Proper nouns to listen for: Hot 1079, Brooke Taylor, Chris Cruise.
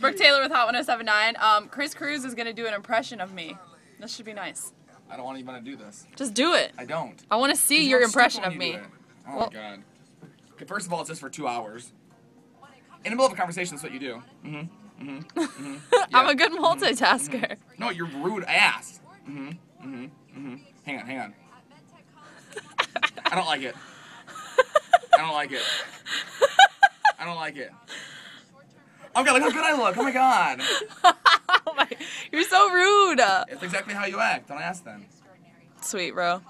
Brooke Taylor with Hot 1079. Chris Cruise is going to do an impression of me. This should be nice. I don't want anyone to do this. Just do it. I don't. I want to see your impression of me. Oh, well, my God. Okay, first of all, it's just for 2 hours. In the middle of a conversation, that's what you do. Mm-hmm. Mm-hmm. Mm-hmm. Yeah. I'm a good multitasker. Mm-hmm. No, you're rude ass. Mm-hmm. Mm-hmm. Mm-hmm. Hang on, hang on. I don't like it. I don't like it. I don't like it. Oh God, look how good I look. Oh my God. Oh my, you're so rude. It's exactly how you act. Don't ask them. Sweet, bro.